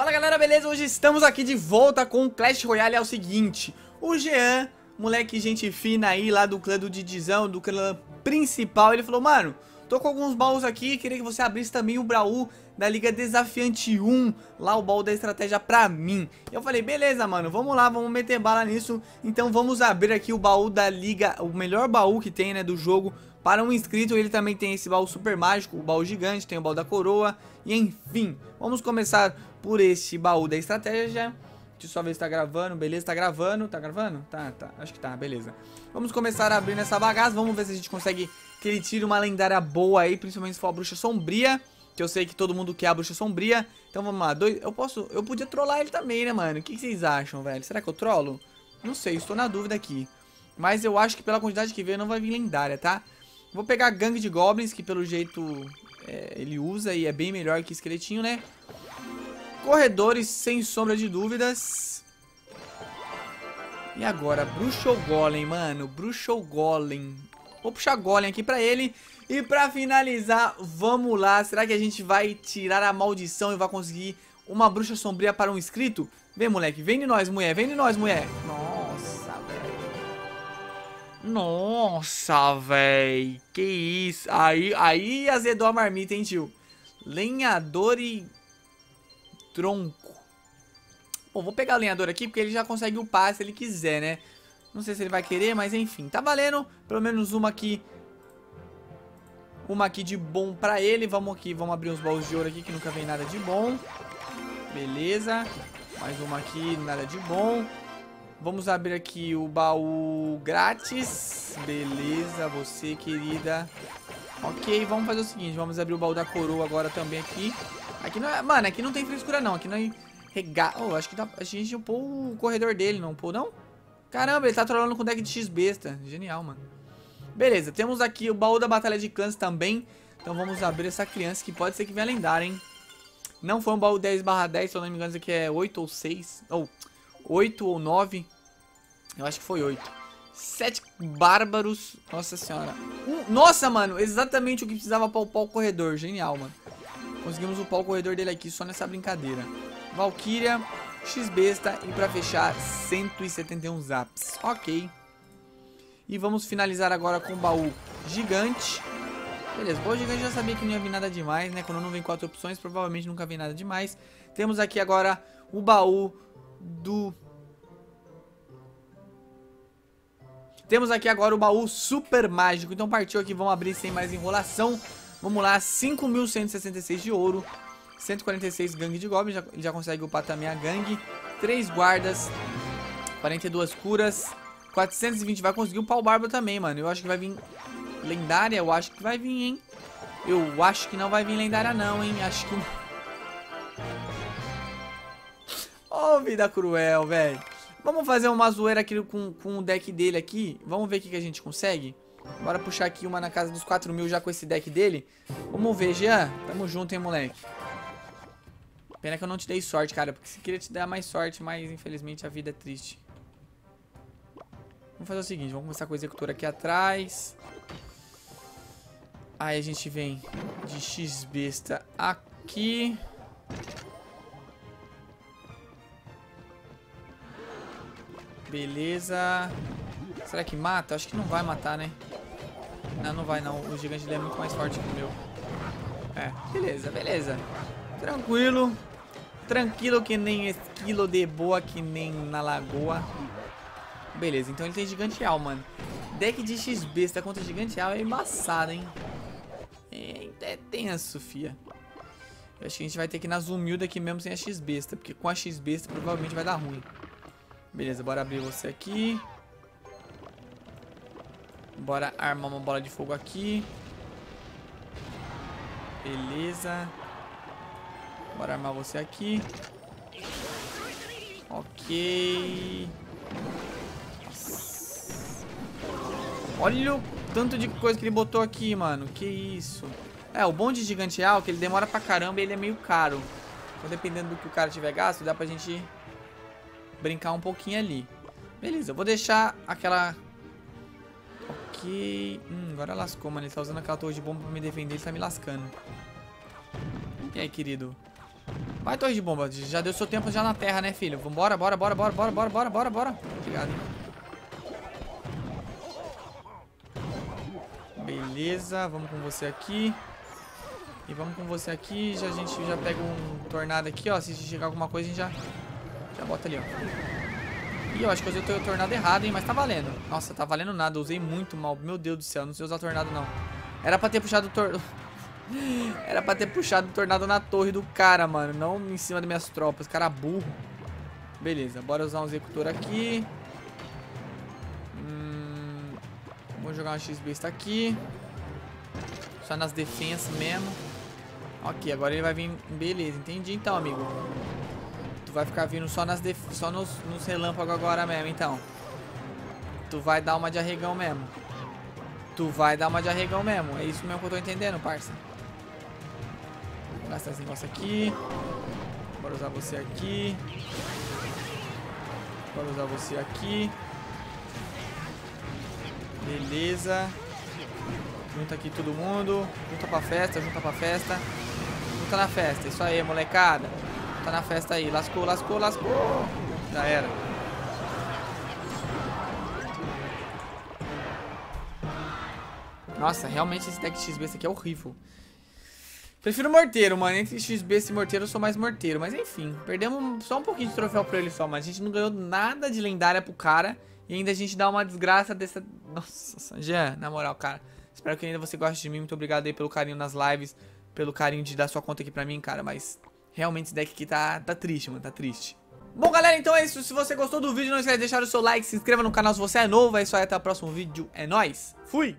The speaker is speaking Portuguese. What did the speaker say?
Fala galera, beleza? Hoje estamos aqui de volta com o Clash Royale. É o seguinte, o Jean, moleque gente fina aí lá do clã do Didizão, do clã principal, ele falou: mano, tô com alguns baús aqui, queria que você abrisse também o baú da Liga Desafiante 1, lá o baú da estratégia pra mim. Eu falei: beleza, mano, vamos lá, vamos meter bala nisso. Então vamos abrir aqui o baú da Liga, o melhor baú que tem, né, do jogo. Para um inscrito, ele também tem esse baú super mágico, o baú gigante, tem o baú da coroa, e enfim, vamos começar por esse baú da estratégia. Deixa eu só ver se tá gravando, beleza, tá gravando, Tá, acho que tá, beleza. Vamos começar abrindo essa bagaça, vamos ver se a gente consegue que ele tire uma lendária boa aí, principalmente se for a Bruxa Sombria, que eu sei que todo mundo quer a Bruxa Sombria. Então vamos lá, eu podia trollar ele também, né, mano? O que vocês acham, velho? Será que eu trollo? Não sei, estou na dúvida aqui, mas eu acho que pela quantidade que veio não vai vir lendária, tá? Vou pegar a gangue de goblins, que pelo jeito ele usa e é bem melhor que esqueletinho, né? Corredores, sem sombra de dúvidas. E agora, Bruxa ou Golem, mano? Bruxa ou Golem? Vou puxar Golem aqui pra ele. E pra finalizar, vamos lá. Será que a gente vai tirar a maldição e vai conseguir uma Bruxa Sombria para um inscrito? Vem, moleque. Vem de nós, mulher. Vem de nós, mulher. Nossa, velho. Nossa, véi, que isso, aí azedou a marmita, hein, tio. Lenhador e tronco. Bom, vou pegar o lenhador aqui, porque ele já consegue upar se ele quiser, né. Não sei se ele vai querer, mas enfim, tá valendo. Pelo menos uma aqui. Uma aqui de bom pra ele. Vamos aqui, vamos abrir uns baús de ouro aqui, que nunca vem nada de bom. Beleza, mais uma aqui, nada de bom. Vamos abrir aqui o baú grátis. Beleza, você, querida. Ok, vamos fazer o seguinte. Vamos abrir o baú da coroa agora também aqui. Aqui não é... Mano, aqui não tem frescura, não. Aqui não é... Oh, acho que dá... a gente upou o corredor dele, não upou, não? Caramba, ele tá trollando com deck de X besta. Genial, mano. Beleza, temos aqui o baú da batalha de clãs também. Então vamos abrir essa criança, que pode ser que venha lendária, hein? Não foi um baú 10/10, se eu não me engano, isso aqui é 8 ou 6. Ou... 8 ou 9. Eu acho que foi 8. 7 bárbaros. Nossa senhora. Nossa, mano. Exatamente o que precisava pra upar o corredor. Genial, mano. Conseguimos upar o corredor dele aqui só nessa brincadeira. Valkyria, X-Besta e pra fechar 171 zaps. Ok. E vamos finalizar agora com o baú gigante. Beleza, o gigante já sabia que não ia vir nada demais, né? Quando não vem 4 opções, provavelmente nunca vem nada demais. Temos aqui agora o baú do... Temos aqui agora o baú super mágico. Então partiu aqui, vamos abrir sem mais enrolação. Vamos lá, 5.166 de ouro, 146 gangue de goblin, ele já consegue upar também a gangue. 3 guardas, 42 curas, 420, vai conseguir upar o bárbaro também, mano. Eu acho que vai vir lendária, eu acho que vai vir, hein. Eu acho que não vai vir lendária não, hein. Acho que... Oh, vida cruel, velho. Vamos fazer uma zoeira aqui com o deck dele aqui. Vamos ver o que a gente consegue. Bora puxar aqui uma na casa dos 4.000 já com esse deck dele. Vamos ver, Jean. Tamo junto, hein, moleque. Pena que eu não te dei sorte, cara. Porque se queria te dar mais sorte, mas infelizmente a vida é triste. Vamos fazer o seguinte. Vamos começar com o executor aqui atrás. Aí a gente vem de X besta aqui. Beleza. Será que mata? Acho que não vai matar, né? Não, não vai não. O gigante dele é muito mais forte que o meu. É, beleza, beleza. Tranquilo. Tranquilo que nem esquilo, de boa que nem na lagoa. Beleza, então ele tem gigante real, mano. Deck de X-Besta contra gigante real é embaçado, hein? É tenso, fia. Eu acho que a gente vai ter que ir nas humildes aqui mesmo sem a X-Besta. Porque com a X-Besta provavelmente vai dar ruim. Beleza, bora abrir você aqui. Bora armar uma bola de fogo aqui. Beleza. Bora armar você aqui. Ok. Nossa. Olha o tanto de coisa que ele botou aqui, mano. Que isso. É, o bom de gigante real é que ele demora pra caramba e ele é meio caro. Então dependendo do que o cara tiver gasto, dá pra gente... brincar um pouquinho ali. Beleza, eu vou deixar aquela... Ok. Agora lascou, mano. Ele tá usando aquela torre de bomba pra me defender. Ele tá me lascando. E aí, querido? Vai, torre de bomba. Já deu seu tempo já na terra, né, filho? Vambora, bora, bora, bora, bora, bora, bora, bora, bora. Obrigado. Beleza, vamos com você aqui. E vamos com você aqui. Já, a gente já pega um tornado aqui, ó. Se chegar alguma coisa, a gente já bota ali, ó. Ih, eu acho que eu usei o tornado errado, hein? Mas tá valendo. Nossa, tá valendo nada. Eu usei muito mal. Meu Deus do céu, não sei usar tornado, não. Era pra ter puxado o tornado... Era pra ter puxado o tornado na torre do cara, mano. Não em cima das minhas tropas. Cara burro. Beleza, bora usar um executor aqui. Vamos jogar uma X-Besta aqui. Só nas defensas mesmo. Ok, agora ele vai vir. Beleza, entendi então, amigo. Tu vai ficar vindo só nas nos relâmpagos agora mesmo, então. Tu vai dar uma de arregão mesmo. Tu vai dar uma de arregão mesmo. É isso mesmo que eu tô entendendo, parça. Vou gastar esse negócio aqui. Bora usar você aqui. Bora usar você aqui. Beleza. Junta aqui todo mundo. Junta pra festa, junta pra festa. Junta na festa, isso aí, molecada. Junta na festa aí, lascou, lascou, lascou. Já era. Nossa, realmente esse deck XBS aqui é horrível. Prefiro morteiro, mano. Entre XBS e morteiro eu sou mais morteiro. Mas enfim, perdemos só um pouquinho de troféu pra ele só. Mas a gente não ganhou nada de lendária pro cara. E ainda a gente dá uma desgraça dessa... Nossa, Jean, na moral, cara. Espero que ainda você goste de mim. Muito obrigado aí pelo carinho nas lives. Pelo carinho de dar sua conta aqui pra mim, cara. Mas realmente esse deck aqui tá triste, mano. Tá triste. Bom, galera, então é isso. Se você gostou do vídeo, não esquece de deixar o seu like. Se inscreva no canal se você é novo. É isso aí. Até o próximo vídeo. É nóis. Fui!